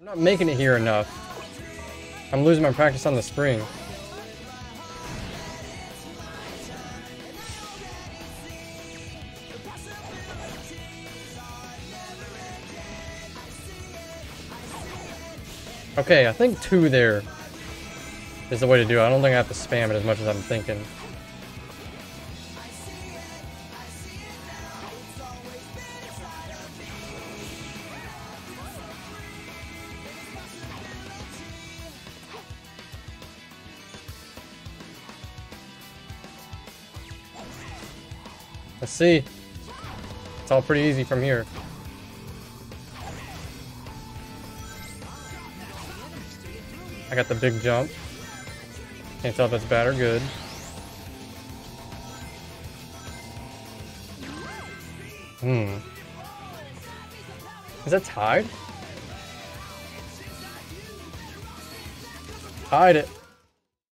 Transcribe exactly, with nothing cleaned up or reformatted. I'm not making it here enough. I'm losing my practice on the spring. Okay, I think two there is the way to do it. I don't think I have to spam it as much as I'm thinking. Let's see. It's all pretty easy from here. I got the big jump. Can't tell if that's bad or good. Hmm. Is that tied? Tied it.